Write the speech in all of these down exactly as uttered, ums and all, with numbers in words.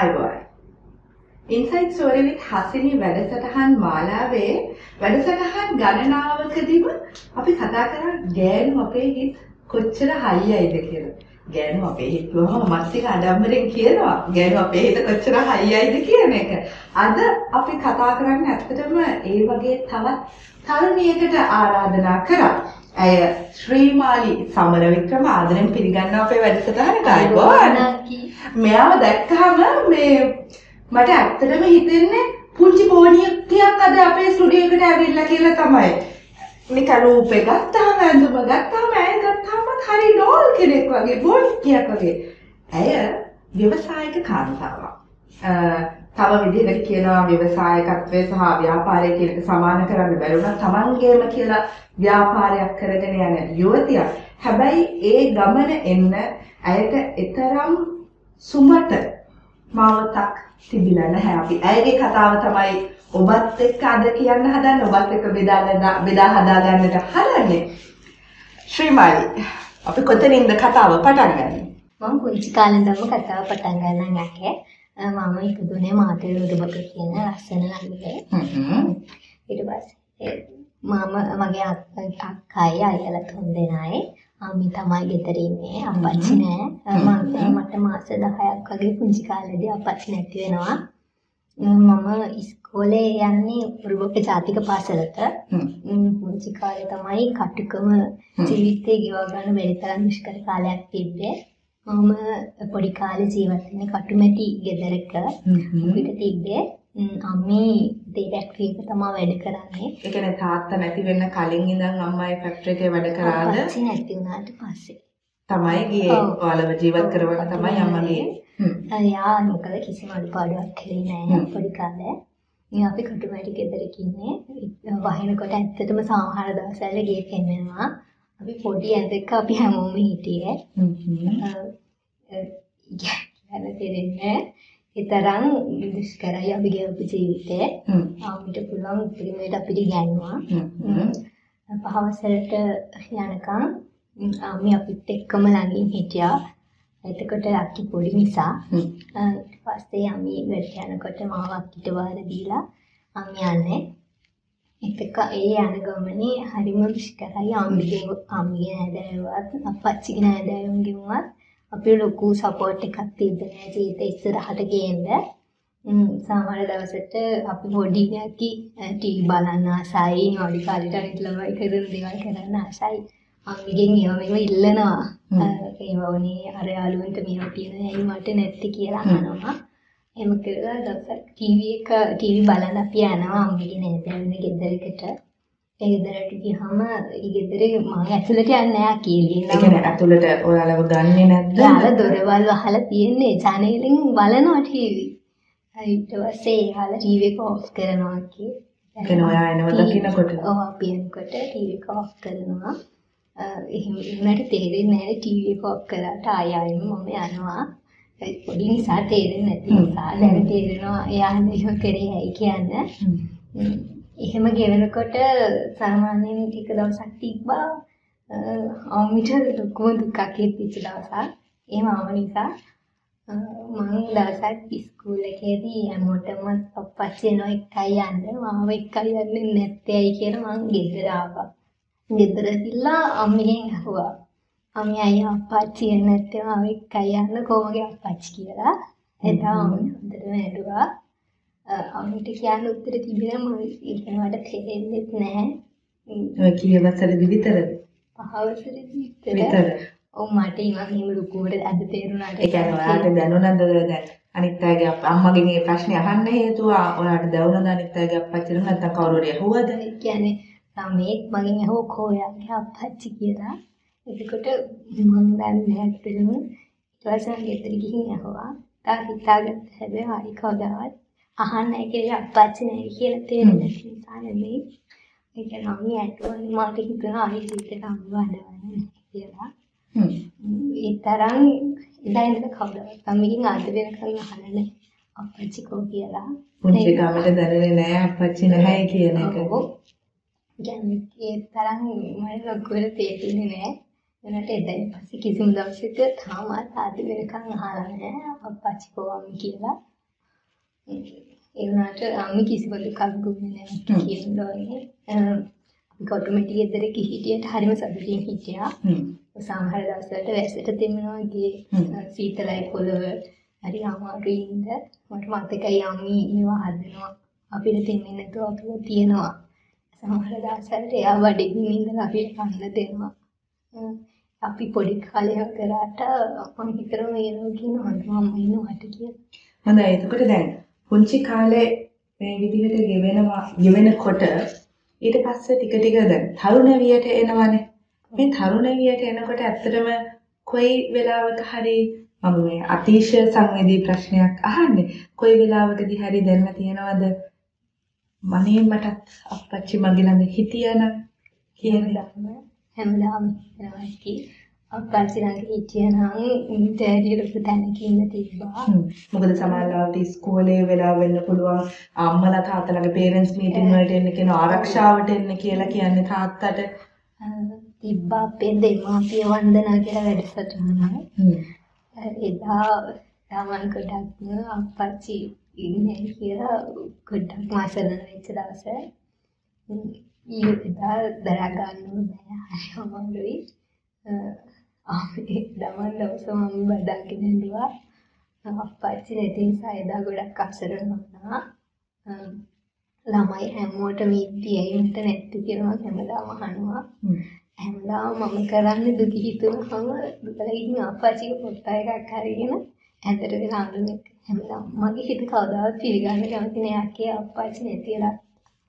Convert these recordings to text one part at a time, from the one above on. අයිබෝයි. Inside Story with Hasini වැඩසටහන් මාලාවේ වැඩසටහන් ගණනාවකදීම අපි කතා කරා ගෑනු අපේ හිත කොච්චර හයියයිද කියලා. ගෑනු අපේ හිත කොහොම මානසික ආඩම්බරෙන් කියනවා. ගෑනු අපේ හිත කොච්චර හයියයිද කියන එක. අද අපි කතා කරන්නේ ඇත්තටම ඒ වගේ තවත් තරුණියකට ආරාධනා කරා. ඇය ශ්‍රීමාලි සමරවික්‍රම ආදරෙන් පිළිගන්නවා අපේ වැඩසටහනට. අයිබෝයි. මෙයාව දැක්කහම මේ මට ඇත්තටම හිතෙන්නේ පුංචි පොණියක් තියක් අද අපේ ස්ටුඩියෝ එකට ඇවිල්ලා කියලා තමයි. මේක රූපේ ගත්තාම ඇඳුම ගත්තාම ඇය ගත්තාම හරි ඩෝල් කෙනෙක් වගේ පොණියක් වගේ. ඇය ව්‍යවසායක කාන්තාවක්. තව විදිහකට කියනවා ව්‍යවසායකත්වය සහ ව්‍යාපාරය කියන එක සමාන කරන්න බැරි වුණා. තමන්ගේම කියලා ව්‍යාපාරයක් කරගෙන යන යුවතියක්. හැබැයි ඒ ගමන එන්න ඇයට ඊතරම් සුමත මවතක් තිබිලා නැහැ. අපි ඇයගේ කතාව තමයි ඔබත් එක්ක අද කියන්න හදන්නේ. ඔබත් එක්ක බෙදා බෙදා හදා ගන්නට හදන්නේ. ශ්‍රීමාලි, අපි කොතනින්ද කතාව පටන් ගන්නේ? මම පුංචි කාලේ ඉඳන්ම කතාව පටන් ගන්න නැහැ. මම ඉපදුනේ මාතේ උඩුබක කියන ලස්සන ළඟේ. හ්ම්. ඊට පස්සේ මම මගේ අක්කායි අයියලා තුන්දෙනායි අම්මි තමයි ගෙදර ඉන්නේ. අප්පච්චි නෑ. මම මට මාස දහයක් වගේ පුංචි කාලේදී අප්පච්චි නැති වෙනවා. මම ඉස්කෝලේ යන්නේ උරුබක ජාතික පාසලට. පුංචි කාලේ තමයි කටුකම ජීවිතේ ගෙවා ගන්න බැරි තරම් දුෂ්කර කාලයක් තිබ්බේ. මම පොඩි කාලේ ජීවත් වෙන්නේ කටුමැටි ගෙදරක. අපිට තිබ්බේ අම්මේ දේ ෆැක්ටරි එක තමයි වැඩ කරන්නේ. ඒ කියන්නේ තාත්තා නැති වෙන්න කලින් ඉඳන් අම්මායි ෆැක්ටරි එකේ වැඩ කරාද? තාත්තා නැති වුණාට පස්සේ තමයි ගියේ. ඔයාලව ජීවත් කරවන්න තමයි අම්මා ගියේ. හ්ම්. අයියා මොකද කිසිම අඩුපාඩුවක් කරේ නැහැ පොඩි කාලේ. ඉතින් අපි කටුමැටි ගෙදරක ඉන්නේ. වහිනකොට ඇත්තටම සමහර දවස්වල ගේ පෙන්වනවා. අපි පොඩි ඇඳක අපි හැමෝම හිටියේ. හ්ම්. ඒක ඒතරම් දුෂ්කරයි අපගේ ජීවිතේ. අපිට පුළුවන් උපරිමයට අපිට ගන්නවා. පහවසලට යනකම් අම්මි අපිත් එක්කම ළඟින් හිටියා. එතකොට අක්කි පොඩි නිසා ඊට පස්සේ අම්මි වැඩ යනකොට මාව අක්කිට වාර දීලා අම්මි යන්නේ. එතක ඒ යන ගමනේ හරිම දුෂ්කරයි. අම්මිගේ අම්මිගේ නෑදෑයවත් අප්පච්චිගේ නෑදෑයන්ගෙන්වත් අපේ ලොකු සපෝට් එකක් තිබුණා ජීවිතේ ඉස්සරහට ගේන්න. සමහර දවසට අපි හොඩි නැති ටී බලන්න ආසයි, හොඩි කාලේට අනිත් ළමයි කරන දේවල් කරන්න ආසයි. අම්මිගෙන් ඒවම ඉල්ලනවා. ඒව වුණේ අර යාළුවන්ට මේවා තියෙනවා ඇයි මට නැති කියලා අහනවා. එහෙම කරලා දවසක් ටීවී එක ටීවී බලන්න අපි යනවා අම්මිගේ නෑදෑයන් ගෙදරකට. ඒ ගෙදරට ගියාම ඒ ගෙදරේ මම ඇතුළට යන්නේ නැහැ කියලා. ඒ කියන්නේ ඇතුළට ඔයාලව ගන්නේ නැද්ද? යාළ දොරවල් වහලා තියෙන්නේ ජනේලෙන් බලනවා ටීවී. ඊට පස්සේ යාළ ටීවී එක ඔෆ් කරනවා කි. ඒ කියන්නේ ඔයා එනවද කිනකොට? ඔව් අපි එනකොට ටීවී එක ඔෆ් කරනවා. එහෙම මට තේරෙන්නේ නැහැ ටීවී එක ඔෆ් කරාට ආයෙම මම යනවා. පොඩි නිසා තේරෙන්නේ නැති නිසා දැන් තේරෙනවා එයා මේක කරේ ඇයි කියන්නේ. එහෙම ගෙවෙනකොට සාමාන්‍යයෙන් එක දවසක් තිබ්බා අම්මිට ලොකුම දුකක් හිටිච්ච දවසක්. ඒ මාව නිසා මම දවසක් ඉස්කෝල් එකේදී හැමෝටම අප්පච්චි එනවා එක්කයි යන්න මාව එක්කයි යන්නේ නැත්තේ ඇයි කියලා මම ගෙදර ආවා. ගෙදර ගිහලා අම්මිගෙන් අහුවා. අම්මි අයියා අප්පච්චි එන්නේ නැත්තේ මාව එක්කයි යන්න කොහොමද අප්පච්චි කියලා. එතන අම්මි හොඳටම ඇඬුවා. අම්මිට කියන්න උත්තර තිබුණා මම ඒකට තේරෙන්නේ නැහැ. ඔය කීවසරදි විතරද? පහවසරදි විතර. ඔව් මට ඊවා මෙහෙම ලොකුවට අද තේරුණාට. ඒ කියන්නේ ඔයාලට දැනුණාද දැන් අනිත් අයගේ අම්මගෙන් මේ ප්‍රශ්නේ අහන්න හේතුව ඔයාලට දැනුණාද අනිත් අයගේ අප්පච්චිට නැත්නම් කවුරු හරි ඇහුවද? ඒ කියන්නේ සමේත් මගෙන් ඇහුව කොයාගේ අප්පච්චි කියලා. එතකොට මම දැන් නැත්තෙම ඊටවසන් ගෙදර ගිහින් ඇහුවා. තා හිතාගත්ත හැබැයි හරි කවදාවත් අහන්න කියලා අප්පච්චි නැහැ කියලා තේරෙන නිසා නෙමෙයි. ඒ කියන්නේ අම්මි ඇතුළේ මාට හිතනවා අනිත් පිටට අම්මවන්න කියලා. හ්ම්. ඒ තරම් ඉඳන් කවුරුත් අම්මිගෙන් ආද වෙනකන් අහන්නේ අප්පච්චි කෝ කියලා. පුංචි ගාමට දැනෙන්නේ නැහැ අප්පච්චි නැහැ කියන එක. ඔව්. ඒ තරම් මම ලොකුවට තේරෙන්නේ නැහැ. දැන් පස්සේ කිසිම දවසක තාමත් ආදි වෙනකන් අහලා නැහැ අප්පච්චි කොහොමද කියලා. ඒ වුණාට අම්මි කිසිවලු කල්පුන්නේ නැහැ කියනවානේ. අපි කොටුමටි ගෙදර කිහිටියට හරිම සතුටින් හිටියා. සමහර දවස්වලට වැස්සට දෙමනවා ගියේ සීතලයි පොළව හරි අමාරුයි ඉඳ මට මතකයි අම්මි ඒවා හදනවා අපිට දෙන්නේ නැතුව අපිව තියනවා. සමහර දවස්වලට එයා වැඩිමින් ඉඳලා අපිට කන්න දෙනවා. අපි පොඩි කාලේ කරාට මම හිතනවා මේ නෝකින් හඳුම ඉන්නවට කියලා. හඳයි එතකොට දැන් පුංචි කාලේ මේ විදිහට ගෙවෙනවා ගෙවෙනකොට ඊට පස්සේ ටික ටික දැන් තරුණ වියට එනවනේ. මේ තරුණ වියට එනකොට ඇත්තටම කොයි වෙලාවක හරි මම මේ අතිශය සංවේදී ප්‍රශ්නයක් අහන්නේ. කොයි වෙලාවකදී හරි දැනලා තියනවද මනේ මටත් අප්පච්චි මගේ ළඟ හිටියන කියන දක්ම හැමදාම වෙනවා කි අප්පච්චි ළඟ හිටියනම් ඩැඩිට තැනකින් තිබ්බා. මොකද සමහරවිට ඉස්කෝලේ වෙලා වෙන්න පුළුවන් අම්මලා තාත්තලාගේ පේරන්ට්ස් මීටින් වලට එන්න කියන ආරක්ෂාවට එන්න කියලා කියන්නේ තාත්තට තිබ්බා අපේ දෙමාපිය වන්දනා කියලා වැඩසටහනයි. එදා තමන් කොටක් අප්පච්චි ඉන්නේ කියලා කොටක් මාසෙන් වෙච්ච දවසේ ඊදා දරා ගන්න බෑ අමාරුයි. අපි දමන දවසම බඩගින්න ඉඳුවා. අප්පච්චි නැති නිසා එදා ගොඩක් අක්සර වුණා. ළමයි හැමෝටම ඉද්දී මට නැති කියලා හැමදාම අහනවා. හැමදාම මම කරන්නේ දුක හිතුවම දුකලා ඉන්න අප්පච්චිගේ පොත් එකක් අරගෙන ඇඳට වෙලා අඳුනේ හැමදාම මගේ හිත කවදාවත් පිළිගන්න කැමති නෑ අක්කේ අප්පච්චි නැතිලා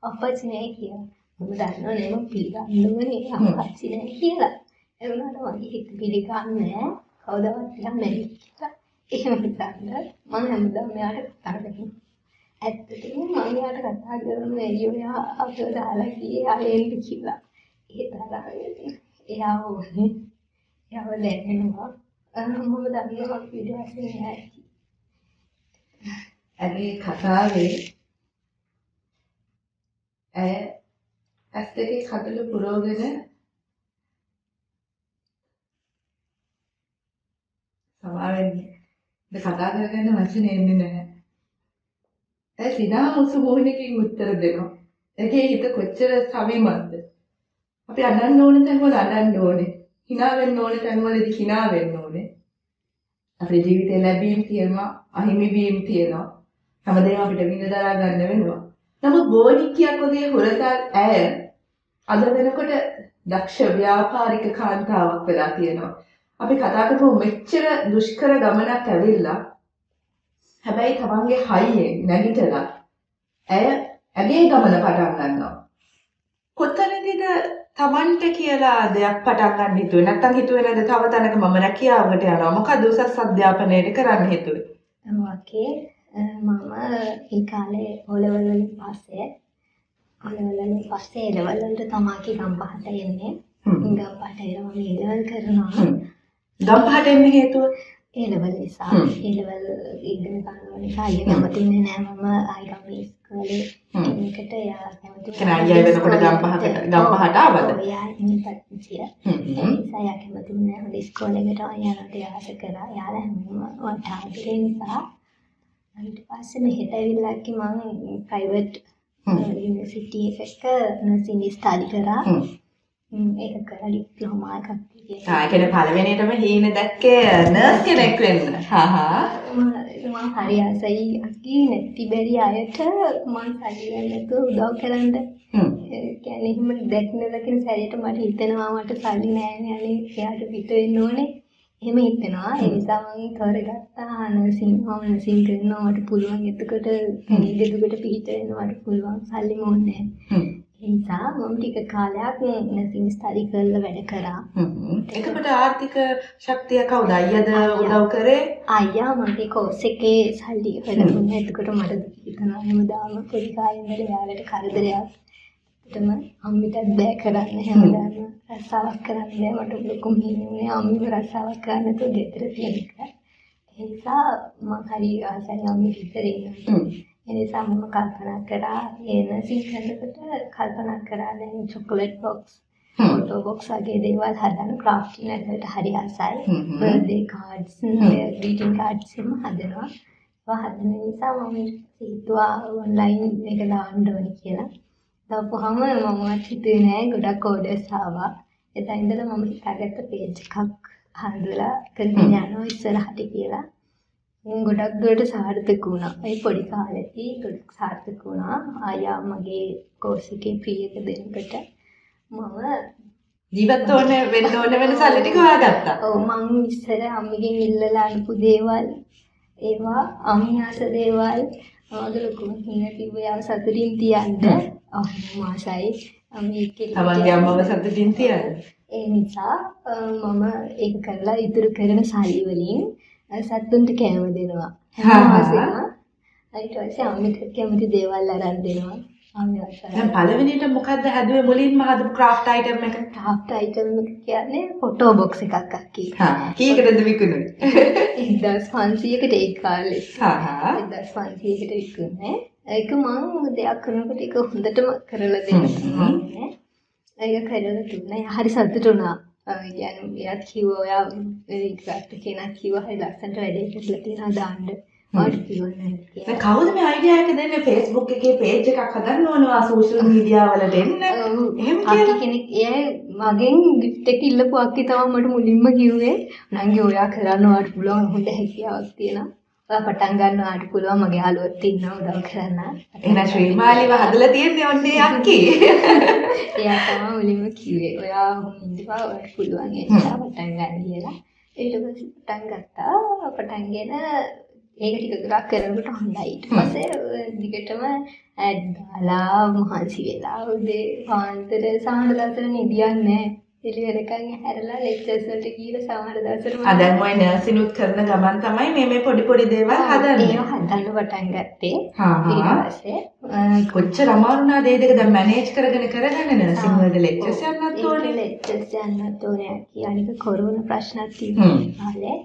අප්පච්චි නෑ කියලා. මම දන්නවා නේම පිළිගන්නවනේ අප්පච්චි නෑ කියලා. ඒ වුණාට මගේ හිත පිළිගන්නේ නෑ කවදාවත් පිළිගන්නේ නෑ කියලා. එහෙම හිතන්න මම හැමදාම මෙයාට කතා කරනවා. ඇත්තටම මම එයාට කතා කරන එළියෝ අපිව දාලා ගියේ ආයෙත් කියලා. ඒ තරම් එයා වගේ එයා දැනෙනවා. මම දන්නවා වීඩියෝ එකේ නෑ. අනේ කතාවේ ඇය ඇස් දෙකේ කඩළු පුරවගෙන සමාවෙන්නේ කතා කරගෙන වචන එන්නේ නැහැ. ඇය සිනා මුසු මොහොනකින් උත්තර දෙනවා. ඒකේ හිත කොච්චර සමීමත්ද. අපි අඬන්න ඕනේ තැන්වල අඬන්න ඕනේ. hina වෙන්න ඕනේ තැන්වලදී hina වෙන්න ඕනේ. අපේ ජීවිතේ ලැබීම් තියෙනවා, අහිමි වීම් තියෙනවා. හැමදේම අපිට විඳ දරා ගන්න වෙනවා. නමුත් බෝඩික්කයක් වගේ හොරතල් ඇය අද වෙනකොට දක්ෂ ව්‍යාපාරික කාන්තාවක් වෙලා තියෙනවා. අපි කතා කරපු මෙච්චර දුෂ්කර ගමනක් ඇවිල්ලා හැබැයි තමන්ගේ හයියෙන් නැගිටලා ඇය ඇගේ ගමන පටන් ගන්නවා. කොතනදද තමන්ට කියලා දෙයක් පටන් ගන්න හිතුවේ? නැත්තම් හිතුවේ නැද්ද තව තැනක මම රැකියාවකට යනවා. මොකද උසස් අධ්‍යාපනයේ කරන්න හිතුවේ. ඔකේ මම ඒ කාලේ ඔලවල් වලින් පස්සේ ඔලවල් වලින් පස්සේ එළවල් වලට තමයි ගම්පහට එන්නේ. ගම්පහට එළවම එළවල් කරනවා. ගම්පහට එන්න හේතුව එළවල් නිසා. එළවල් ඉගෙන ගන්නවා නිසා අයියා කැමතිනේ නෑ මම ආයි ගම්පහේ ඉස්කෝලේ එන්නකට. එයා කැමති නෑ. අයියා වෙනකොට ගම්පහකට ගම්පහට ආවද? එයා ඉන්නපත්තිය. නිසා එයා කැමති නෑ හොඳ ඉස්කෝලේකට යන්න දෙයක් කරා. එයාලා හැමෝම වටාගෙන නිසා ඊට පස්සේ මෙහෙට ඇවිල්ලා කි මම ප්‍රයිවට් යුනිවර්සිටි එකක නර්සින් ස්ටඩි කරා. ඒක කරලා ඩිප්ලෝමා එකක් තියෙනවා. ආ කියන්නේ පළවෙනියටම හීන දැක්කේ නර්ස් කෙනෙක් වෙන්න. හා හා මම හරි ආසයි අකි නැති බැරි අයට මම සල්ලි උදව් කරන්න. ඒ කියන්නේ එහෙම දැක්නලා කියන සැරියට මට හිතෙනවා මට සල්ලි නෑනේ අනේ එයාට පිට වෙන්න ඕනේ. එහෙම හිතෙනවා. ඒ නිසා මම තෝරගත්තා නර්සින් හෝම් නර්සින් කරනවා මට පුළුවන්. එතකොට කැලේ දුකට පිට වෙනවා මට පුළුවන්. සල්ලි මොන්නේ නැහැ. ඒ නිසා මම ටික කාලයක් නර්සින් ස්ටඩි කරලා වැඩ කරා. එතකොට ආර්ථික ශක්තිය කවුද? අයියාද උදව් කරේ? අයියා මගේ කෝස් එකේ සල්ලි හොයලා දුන්නා. එතකොට මට හිතනවා හැමදාම පොඩි කාලේ ඉඳලා යාළුවට කරදරයක්. එතම අම්මිටත් බෑ කරන්න හැමදාම රස්සාවක් කරන්න බෑ. මට ලොකුම හිණුනේ අම්මිව රස්සාවක් කරන්න තෝ ගෙදර තියෙන එක. ඒ නිසා මම හරි ආසයි අම්මි ඉතර ඉන්නවා. ඒ නිසා මම කල්පනා කරා එන සීකරනකොට කල්පනා කරා දැන් චොකලට් බොක්ස් Photo books වගේ දේවල් හදන ක්‍රාෆ්ට් වලට හරි ආසයි. Birthday cards, greeting cards එහෙම හදනවා. ඒවා හදන නිසා මම හිතුවා online එක දාන්න ඕනේ කියලා. දාපුවාම මමවත් හිතුවේ නෑ ගොඩක් orders ආවා. එතන ඉඳලා මම හිතාගත්ත page එකක් හදලා කරගෙන යනවා ඉස්සරහට කියලා. මම ගොඩක් දුරට සාර්ථක වුණා. ඒ පොඩි කාලේදී ගොඩක් සාර්ථක වුණා. ආයා මගේ course එකේ fee එක දෙනකොට මම ජීවත් වෙන්න වෙන්න ඕන වෙන සල්ලි ටික හොයාගත්තා. ඔව් මම ඉස්සර අම්මගෙන් ඉල්ලලා අනුපු දේවල් ඒවා අමියාස දේවල් ආවද ලොකුම හින තිබ්බා සතුටින් තියන්න අමාසයි මේකේ තමන්ගේ අම්මව සතුටින් තියන්න ඒ නිසා මම ඒක කරලා ඉතුරු කරන සල්ලි වලින් සතුන්ට කෑම දෙනවා හැමෝටම ඊට පස්සේ අම්මිට කැමති දේවල් අරන් දෙනවා අමියාසයි දැන් පළවෙනියට මොකද්ද හැදුවේ මුලින්ම හදපු ක්‍රාෆ්ට් අයිටම් එක ක්‍රාෆ්ට් අයිටම් එක කියන්නේ ෆොටෝ බොක්ස් එකක් අක්කී හා කීකටද විකුණුනේ fifteen hundred කට ඒ කාලේ හා හා fifteen hundred කට විකුණුනේ ඒක මම දෙයක් කරනකොට ඒක හොඳටම කරලා දෙනවා නේ. ඒක කරලා දුන්නා. හරි සතුටු වුණා. يعني එයාත් කිව්වා ඔයා ඒකට කෙනා කිව්වා හරි ලස්සනට වැඩේ කරලා තියනවා දාන්න. මට කිව්වනේ කියලා. දැන් කවුද මේ අයිඩියා එක දෙන්නේ? Facebook එකේ page එකක් හදන්න ඕනවා social media වලට එන්න. එහෙම කියලා කෙනෙක් එයා මගෙන් gift එක ඉල්ලපු අක්කේ තමයි මට මුලින්ම කිව්වේ. නංගි ඔයා කරන්න ඔයාට පුළුවන් හොඳ හැකියාවක් තියෙනවා. ඔයා පටන් ගන්නවාට පුළුවන් මගේ යාළුවෙක් ඉන්නවා උදව් කරන්න. එහෙනම් ශ්‍රීමාලිව හදලා තියන්නේ ඔන්නේ අක්කේ. එයා තමයි මුලින්ම කිව්වේ. ඔයා හින්දපා ඔයාට පුළුවන් කියලා පටන් ගන්න කියලා. ඊට පස්සේ පටන් ගත්තා. පටන් ගෙන ඒක ටික දුරක් කරනකොට හොඳයි. ඊට පස්සේ දිගටම ඇඩ් දාලා මහන්සි වෙලා උදේ පාන්දර සාහන දවසට නිදියන්නේ නැහැ. ඉලියරකන් හැරලා ලෙක්චර්ස් වලට ගිහලා සමහර දවසට මම දැන් මම නර්සිනුත් කරන ගමන් තමයි මේ මේ පොඩි පොඩි දේවල් හදන්නේ. ඒක හදන්න පටන් ගත්තේ. ඊට පස්සේ කොච්චර අමාරු නා දේ දෙක දැන් මැනේජ් කරගෙන කරගන්න නර්සින් වලට ලෙක්චර්ස් යන්නත් ඕනේ. ලෙක්චර්ස් යන්නත් ඕනේ. අනික කොරෝනා ප්‍රශ්නත් තිබුණා කාලේ.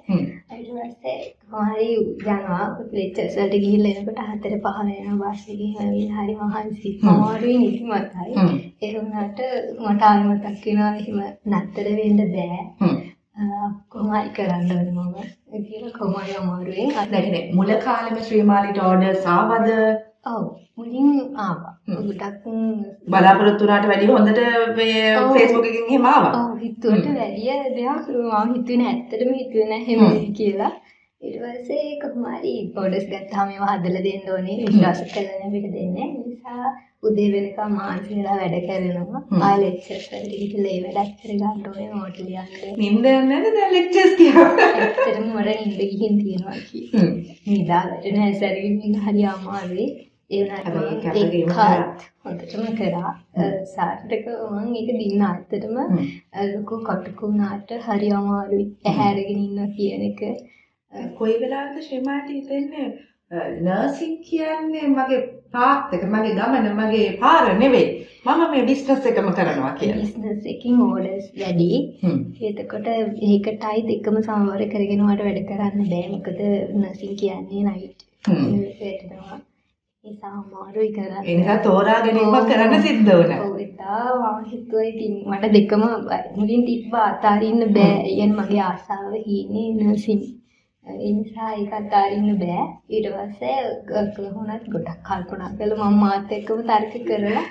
ඊට පස්සේ කොහරි යනවා ලෙක්චර්ස් වලට ගිහිල්ලා එනකොට හතර පහ වෙනවා වාසිය ගිහිල්ලා හරි මහන්සි. අමාරුයි නිදිමතයි. ඒ වුණාට මට ආයෙමතක් වෙනවා එහෙම නතර වෙන්න බෑ කොහොමයි කරන්න ඕනේ මම කියලා කොහොමයි අමාරුවෙන් අදගෙන මුල කාලෙම ශ්‍රීමාලිට ඕඩර්ස් ආවද ඔව් මුලින් ආවා ගොඩක් බලාපොරොත්තු වුණාට වැඩිය හොඳට මේ Facebook එකකින් එහෙම ආවා ඔව් හිතුවට වැඩිය දෙයක් මම හිතුවේ නෑ ඇත්තටම හිතුවේ නෑ එහෙම කියලා ඊට පස්සේ කොහොමයි ඕඩර්ස් ගත්තාම ඒවා හදලා දෙන්න ඕනේ විශ්වාස කරලා මේක දෙන්නේ නිසා උදේ වෙනකම් මාන්සි වෙලා වැඩ කරනවා. ආය ලෙක්චර්ස් වලට ගිහිල්ලා ඒ වැඩක් කරගන්න ඕනේ මෝටි ලියන්නේ. නින්ද නැද්ද දැන් ලෙක්චර්ස් කියනවා. ඇත්තටම මට නින්ද ගිහින් තියෙනවා කියේ. නිදා වැටෙනවා සරින් නින්ද හරි අමාරුයි. ඒ වුණාට ඒකත් හොඳටම කරා. සාර්ථක මම ඒක දින්න ඇත්තටම ලොකු කටුකුණාට හරි අමාරුයි. ඇහැරගෙන ඉන්නවා කියන එක කොයි වෙලාවකද ශ්‍රීමාට හිතෙන්නේ නර්සින් කියන්නේ මගේ පාත්තක මගේ ගමන මගේ පාර නෙවෙයි මම මේ බිස්නස් එකම කරනවා කියලා බිස්නස් එකකින් ඕඩර්ස් වැඩි එතකොට ඒකටයි දෙකම සමවර කරගෙන වට වැඩ කරන්න බෑ මොකද නර්සින් කියන්නේ නයිට් ඒකට තමයි ඒ සමහරුයි කරා එනිසා තෝරාගෙන ඉක්ම කරන්න සිද්ධ වුණා ඔව් ඉතාලා හිතුවේ ඉතින් මට දෙකම මුලින් තිබ්බා අතාරින්න බෑ يعني මගේ ආසාව හිනේ නර්සින් ඒ නිසා ඒකත් අරින්න බෑ ඊට පස්සේ කොහොමවත් ගොඩක් කල්පනා කළා මම මාත් එක්කම තර්ක කරලා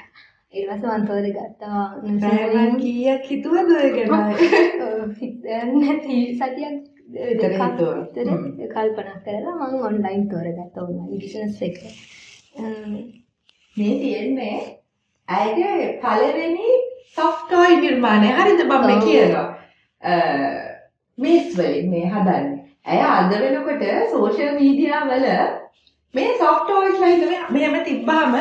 ඊට පස්සේ මම තෝරගත්තා නර්සින් කීයක් හිතුවද ඔය ගැන නැති සතියක් දෙකක් කල්පනා කරලා මම ඔන්ලයින් තෝරගත්තා ඔන්ලයින් බිස්නස් එක මේ තියෙන්නේ ඇයිගේ පළවෙනි software නිර්මාණය හරිද මම කියනවා මේස් වලින් මේ හදන්නේ ඇය අද වෙනකොට සෝෂල් මීඩියා වල මේ softwares ලයින් මෙහෙම තිබ්බාම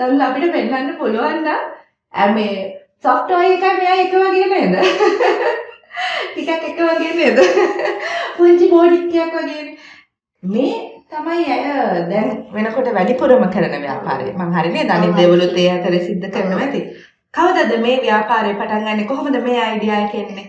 දැන් අපිට පෙන්වන්න පුළුවන් නම් මේ software එක මෙයා එක වගේ නේද? ටිකක් එක වගේ නේද? පුංචි මොඩික්කයක් වගේ මේ තමයි අය දැන් වෙනකොට වැඩිපුරම කරන ව්‍යාපාරය. මං හරි නේද? අනිත් දේවලුත් ඒ අතර සිද්ධ කරනවා ඇති. කවදද මේ ව්‍යාපාරය පටන් ගන්නේ? කොහොමද මේ idea එක එන්නේ?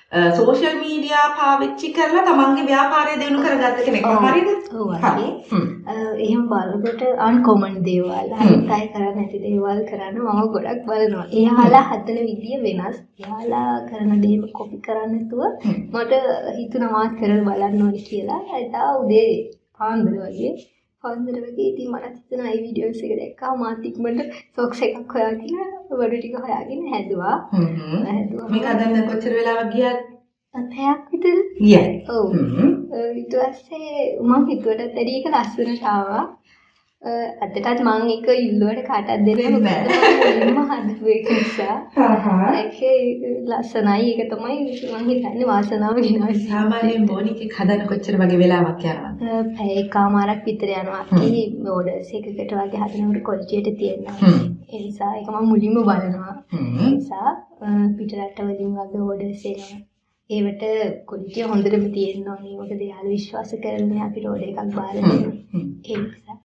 social media පාවිච්චි කරලා තමන්ගේ ව්‍යාපාරය දියුණු කරගත්ත කෙනෙක්. හරිද? ඔව් හරි. එහෙම බලනකොට uncommon දේවල්, හිතයි කරන්නේ නැති දේවල් කරන්න මම ගොඩක් බලනවා. එයාලා හදන විදිය වෙනස්. එයාලා කරන දේම copy කරන්නේ නැතුව මට හිතුණා කරලා බලන්න ඕනේ කියලා. ඒදා උදේ පාන්දර වගේ පාන්දර වගේ ඉතින් මට හිතුණා මේ වීඩියෝස් එක දැක්කා මාත් ඉක්මනට socks එකක් හොයාගෙන වඩු ටික හොයාගෙන හැදුවා. හ්ම්. හැදුවා. මේක හදන්න කොච්චර වෙලාවක් ගියාද? පැයක් විතර. ගියා. ඔව්. හ්ම්. ඊට පස්සේ මම හිතුවට දැඩි එක ලස්සනට ආවා. අදටත් මම එක ඉල්ලුවට කාටවත් දෙන්නේ නැහැ. මම හදපු එක නිසා. හා. ඒකේ ලස්සනයි. ඒක තමයි මම හිතන්නේ වාසනාව ගෙනවා. සාමාන්‍යයෙන් මොනිකේ හදන්න කොච්චර වගේ වෙලාවක් යනවද? පැය එකමාරක් විතර යනවා. ඒ ඕඩර්ස් එකකට වගේ හදනකොට කොලිටියට තියෙනවා. ඒ නිසා ඒක මම මුලින්ම බලනවා. ඒ නිසා පිටරටවලින් වගේ ඕඩර්ස් එනවා. ඒවට ක්වොලිටිය හොඳටම තියෙන්න ඕනේ. මොකද යාළුවෝ විශ්වාස කරන්නේ අපිට ඕඩර් එකක් බාර දෙන්න. ඒ නිසා.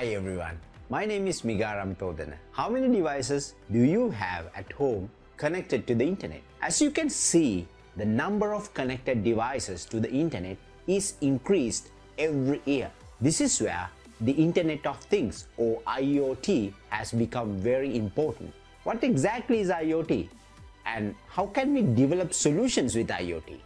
Hi everyone. My name is Migaram Todana. How many devices do you have at home connected to the internet? As you can see, the number of connected devices to the internet is increased every year. This is where the Internet of Things or I O T has become very important. What exactly is I O T? And how can we develop solutions with I O T?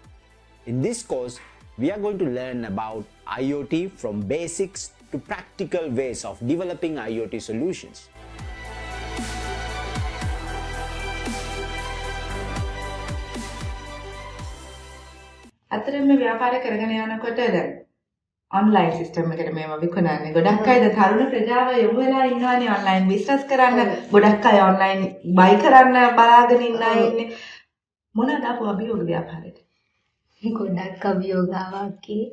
In this course, we are going to learn about I O T from basics to practical ways of developing I O T solutions. අතරම ව්‍යාපාර කරගෙන යනකොට දැන් online system එකට මේව විකුණන්නේ ගොඩක් අය තරුණ ප්‍රජාව යොමු වෙලා ඉන්නවානේ online business කරන්න, ගොඩක් අය online buy කරන්න බලාගෙන ඉන්නා ඉන්නේ. මොනවාද අපෝ අභියෝග ව්‍යාපාරෙට? ගොඩක් අභියෝග ආවාකේ.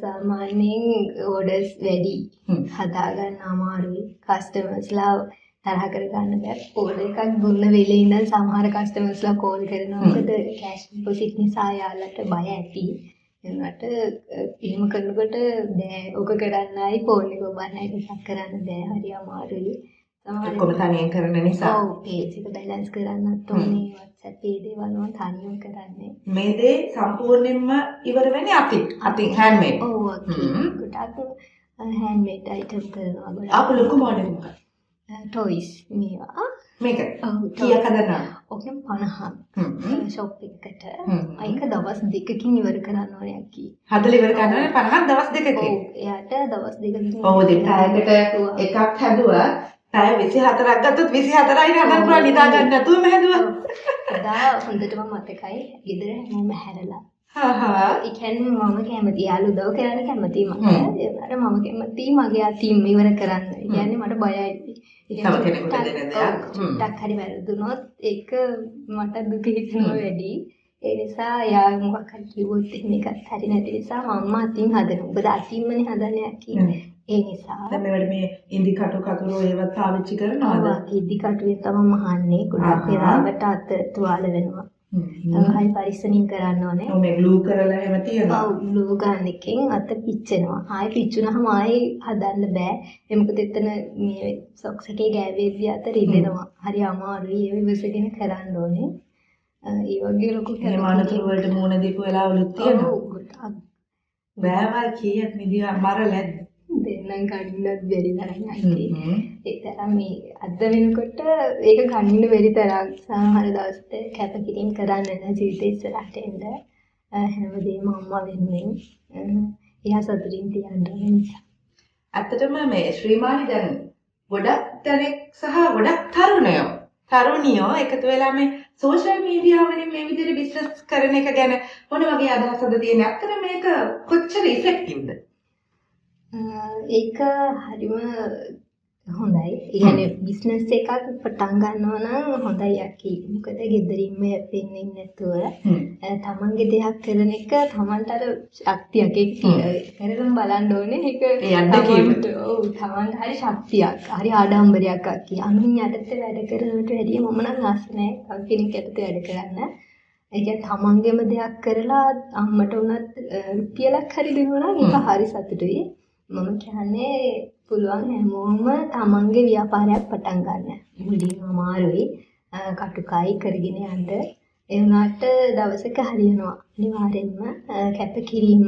සාමාන්‍යයෙන් orders වැඩි හදාගන්න අමාරුයි. කස්ටමර්ස්ලා තරහ කරගන්න බෑ. order එකක් දුන්න වෙලේ ඉඳන් සමහර කස්ටමර්ස්ලා කෝල් කරනවා. මොකද cash deposit නිසා යාළුවට බය ඇති. එනකට එහෙම කරනකොට බෑ. ඔක කරන්න ආයි phone එක බලන්නයි එකක් කරන්න බෑ. හරි අමාරුයි. සමහර කොහොම තනියෙන් කරන නිසා. ඔව් page එක balance කරන්නත් ඕනේ. WhatsApp ඒ දේවල් වුණ තනියෙන් කරන්නේ. මේ දේ සම්පූර්ණයෙන්ම ඉවර වෙන්නේ අපි. අපි handmade. ඔව් ඔකේ. ගොඩක් handmade item කරනවා ගොඩක්. අපු ලොකු model එකක්. toys මේවා. මේක. ඔව්. කීයක් හදනවා? ඔකෙන් පනහක්. හ්ම්. shop එකට. ඒක දවස් දෙකකින් ඉවර කරන්න ඕනේ අකි. හදලා ඉවර කරන්න ඕනේ පනහක් දවස් දෙකකින්. ඔව්. එයාට දවස් දෙකකින්. ඔව් දෙකයකට එකක් හැදුවා. පැය විසිහතරක් ගත්තොත් විසිහතරයි හදන්න පුළුවන් නිදා ගන්න නැතුවම හැදුවා. එදා හොඳටම මතකයි ගෙදර හැමෝම හැරලා. හා හා. ඒ කියන්නේ මම කැමති යාළුවෝ උදව් කරන්න කැමති මම. ඒකට මම කැමති මගේ අතින් ඉවර කරන්න. ඒ කියන්නේ මට බයයි. තව කෙනෙකුට දෙන්න දෙයක්. ටක් හරි වැරදුනොත් ඒක මට දුක හිතෙනවා වැඩි. ඒ නිසා යා මොකක් හරි කිව්වොත් එහෙම එකක් හරි නැති නිසා මම අතින් හදනවා. ඔබ අතින්මනේ හදන්නේ කියන්නේ. ඒ නිසා දැන් මේවට මේ ඉන්දි කටු කතුරු ඒවත් පාවිච්චි කරනවාද? ඉන්දි කටුවේ තමයි මහන්නේ ගොඩක් වෙලාවට අත තුවාල වෙනවා. තමයි පරිස්සමින් කරන්න ඕනේ. ඔව් මේ glue කරලා එහෙම තියනවා. ඔව් glue ගන්න එකෙන් අත පිච්චෙනවා. ආයෙ පිච්චුනහම ආයෙ හදන්න බෑ. ඒ මොකද එතන මේ socks එකේ ගෑවෙද්දී අත රිදෙනවා. හරි අමාරුයි. ඒ විවසගෙන කරන්න ඕනේ. ඒ වගේ ලොකු කරනවාලු වලට මූණ දීපු වෙලාවලුත් තියෙනවා. බෑවල් කීයක් මිදියා මරලද? දෙන්නම් ගන්නත් බැරි තරම් අයිති. ඒ තරම් මේ අද වෙනකොට ඒක ගන්න බැරි තරම් සමහර දවස්වල කැපකිරීම කරන්න නැහැ ජීවිතේ ඉස්සරහට එන්න. හැමදේම අම්මා වෙනුවෙන් එයා සතුටින් තියන්න නිසා. ඇත්තටම මේ ශ්‍රීමානි දැන් ගොඩක් තැනෙක් සහ ගොඩක් තරුණයෝ තරුණියෝ එකතු වෙලා මේ social media වලින් මේ විදිහට business කරන එක ගැන මොන වගේ අදහසක්ද තියෙන්නේ? අතන මේක කොච්චර effective ද? ඒක හරිම හොඳයි. කියන්නේ බිස්නස් එකක් පටන් ගන්නවා නම් හොඳයි යකි. මොකද ගෙදරින්ම වෙන්නේ නැතුව තමන්ගේ දෙයක් කරන එක තමන්ට අර ශක්තියක් ඒක කරගෙන බලන්න ඕනේ. ඒක යන්න ඔව් තමන්ට හරි ශක්තියක්. හරි ආඩම්බරයක් අක්කි. අනුන් යටතේ වැඩ කරනට වැඩිය මම නම් ආස නැහැ. කවුරු කෙනෙක් යටතේ වැඩ කරන්න. ඒ කියන්නේ තමන්ගේම දෙයක් කරලා අම්මට උනත් රුපියලක් හරි දෙනවා නම් ඒක හරි සතුටුයි. මම කියන්නේ පුළුවන් හැමෝම තමන්ගේ ව්‍යාපාරයක් පටන් ගන්න. මුලින්ම අමාරුයි, කටුකයි කරගෙන යන්න. ඒ වුණාට දවසක හරියනවා. අනිවාර්යෙන්ම කැපකිරීම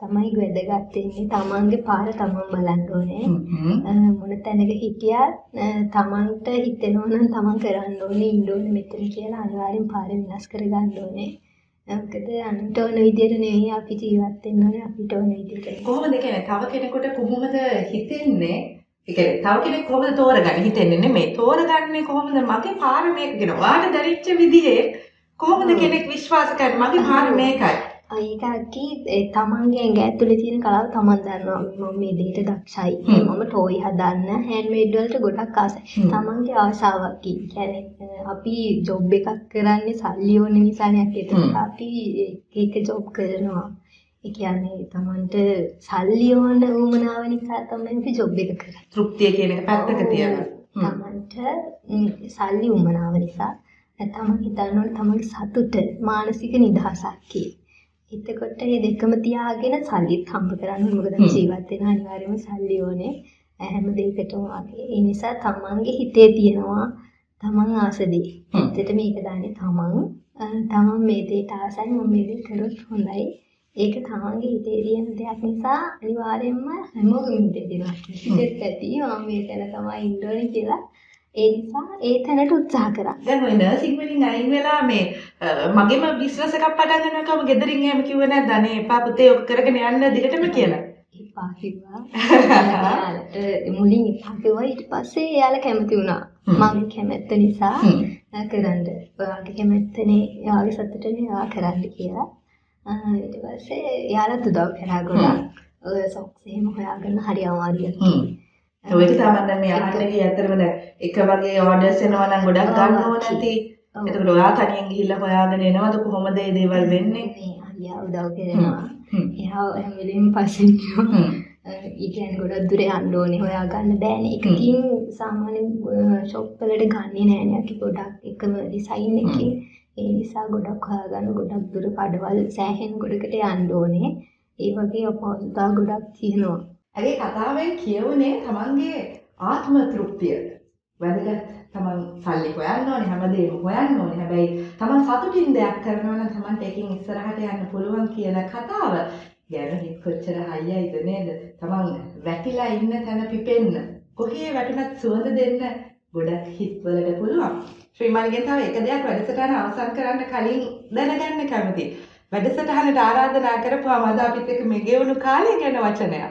තමයි වැදගත් වෙන්නේ. තමන්ගේ පාර තමන් බලන්න ඕනේ. මොන තැනක හිටියත් තමන්ට හිතෙනවා නම් තමන් කරන්න ඕනේ, ඉන්න ඕනේ මෙතන කියලා අනිවාර්යෙන් පාර විනාශ කරගන්න ඕනේ. මොකද අනිත් ඕන විදියට නෙවෙයි අපි ජීවත් වෙන්න ඕනේ, අපිට ඕන විදියට. කොහොමද කියන්නේ තව කෙනෙකුට කොහොමද හිතෙන්නේ? ඒ කියන්නේ තව කෙනෙක් කොහොමද තෝරගන්නේ? හිතෙන්නේ නෙමෙයි, තෝරගන්නේ කොහොමද? මගේ පාර මේක කියන ඔයාට දැනෙච්ච විදිහේ කොහොමද කෙනෙක් විශ්වාස කරන්නේ මගේ පාර මේකයි? ඒක ඇති තමන්ගේ ඇඟ ඇතුලේ තියෙන කලාව තමන් දන්නවා. මම මේ දෙයට දක්ෂයි, මම ටෝයි හදන්න, හෑන්ඩ්මේඩ් වලට ගොඩක් ආසයි. තමන්ගේ ආශාවක්. ඒ කියන්නේ අපි ජොබ් එකක් කරන්නේ සල්ලි ඕන නිසානේ. ඒකට අපි ඒක ජොබ් කරනවා. ඒ කියන්නේ තමන්ට සල්ලි ඕන වුමනාව නිසා තමයි අපි ජොබ් එක කරන්නේ. තෘප්තිය කියන එක පැත්තක තියලා තමන්ට සල්ලි වුමනාව නිසා තමන් හිතනවා තමන්ගේ සතුට, මානසික නිදහසක් කියලා. එතකොට මේ දෙකම තියාගෙන සල්ලිත් හම්බ කරන්න ඕනේ. මොකද ජීවත් වෙන අනිවාර්යයෙන්ම සල්ලි ඕනේ හැම දෙයකටම වගේ. ඒ නිසා තමන්ගේ හිතේ තියෙනවා තමන් ආසදී. ඇත්තට මේක දාන්නේ තමන්. තමන් මේ දෙයට ආසයි, මම මේ දේ කරොත් හොඳයි. ඒක තමන්ගේ හිතේ තියෙන දෙයක් නිසා අනිවාර්යයෙන්ම හැමෝගෙම හිතේ තියෙනවා. හිතෙත් ඇති මම මේ තැන තමයි ඉන්න ඕනේ කියලා. ඒ නිසා ඒ තැනට උත්සාහ කරා. දැන් ඔය නර්සින් වලින් අයින් වෙලා මේ මගේම බිස්නස් එකක් පටන් ගන්නකම ගෙදරින් එහෙම කිව්වේ නැද්ද? අනේ එපා පුතේ, ඔක කරගෙන යන්න දිගටම කියලා. එපා කිව්වා. ඒකට මුලින් එපා කිව්වා. ඊට පස්සේ එයාලා කැමති වුණා. මම කැමැත්ත නිසා කරන්න. ඔයාගේ කැමැත්තනේ, ඔයාගේ සතුටනේ ඔයා කරන්න කියලා. ඊට පස්සේ එයාලත් උදව් කරා ගොඩක්. ඔය සොක්ස් එහෙම හොයාගන්න හරි අමාරුයි. ඔය තමයි දැන් මේ අහන්නේ ඇත්තටම එක වගේ ඕඩර්ස් එනවා නම් ගොඩක් ගන්න ඕන නැති. එතකොට ඔයා තනියෙන් ගිහිල්ලා හොයාගෙන එනවද කොහොමද මේ දේවල් වෙන්නේ? මේ අයියා උදව් කරනවා. එයා හැම වෙලෙම පස්සේ කියනවා. ඒ කියන්නේ ගොඩක් දුර යන්න ඕනේ, හොයාගන්න බෑනේ. එකකින් සාමාන්‍ය ෂොප් වලට ගන්නේ නෑනේ. අපි ගොඩක් එකම ඩිසයින් එකකින්. ඒ නිසා ගොඩක් හොයාගන්න, ගොඩක් දුර කඩවල් සෑහෙන ගොඩකට යන්න ඕනේ. ඒ වගේ අපහසුතා ගොඩක් තියෙනවා. ඇගේ කතාවෙන් කියවුනේ තමන්ගේ ආත්ම තෘප්තිය වැදගත්. තමන් සල්ලි හොයන්න ඕනේ, හැමදේම හොයන්න ඕනේ. හැබැයි තමන් සතුටින් දෙයක් කරනවා නම් තමන්ට ඒකෙන් ඉස්සරහට යන්න පුළුවන් කියන කතාව ගැන හිත කොච්චර හයියයිද නේද? තමන් වැටිලා ඉන්න තැන පිපෙන්න, කොහේ වැටුණත් සුවඳ දෙන්න ගොඩක් හිතවලට පුළුවන්. ශ්‍රීමාන්ගෙන් තව එක දෙයක් වැඩසටහන අවසන් කරන්න කලින් දැනගන්න කැමතියි. වැඩසටහනට ආරාධනා කරපුවාම අද අපිත් එක්ක මේ ගෙවුණු කාලය ගැන වචනයක්.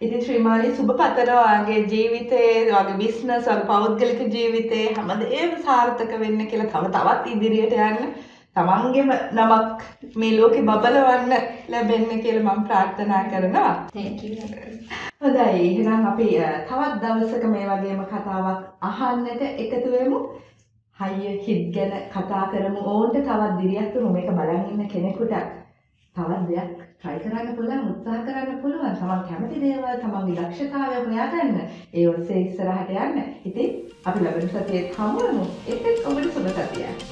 ඉතින් ශ්‍රීමාලි සුබ පතනවා. ඔයාගේ ජීවිතේ, ඔයාගේ බිස්නස්, ඔයාගේ පෞද්ගලික ජීවිතේ හැමදේම සාර්ථක වෙන්න කියලා. තව තවත් ඉදිරියට යන්න, තමන්ගේම නමක් මේ ලෝකෙ බබලවන්න ලැබෙන්න කියලා මම ප්‍රාර්ථනා කරනවා. හොඳයි, එහෙනම් අපි තවත් දවසක මේ වගේම කතාවක් අහන්නට එකතු වෙමු. හයිය හිත් ගැන කතා කරමු. ඕන්ට තවත් දිරියක් තුමු. මේක බලන් ඉන්න කෙනෙකුට තවත් දෙයක් try කරන්න පුළුවන්, උත්සාහ කරන්න පුළුවන්. තමන් කැමති දේවල්, තමන්ගේ දක්ෂතාවය හොයාගන්න. ඒ ඔස්සේ ඉස්සරහට යන්න. ඉතින් අපි ලබන සතියේ හමුවෙමු. ඒකත් ඔබට සුබ සතියක්.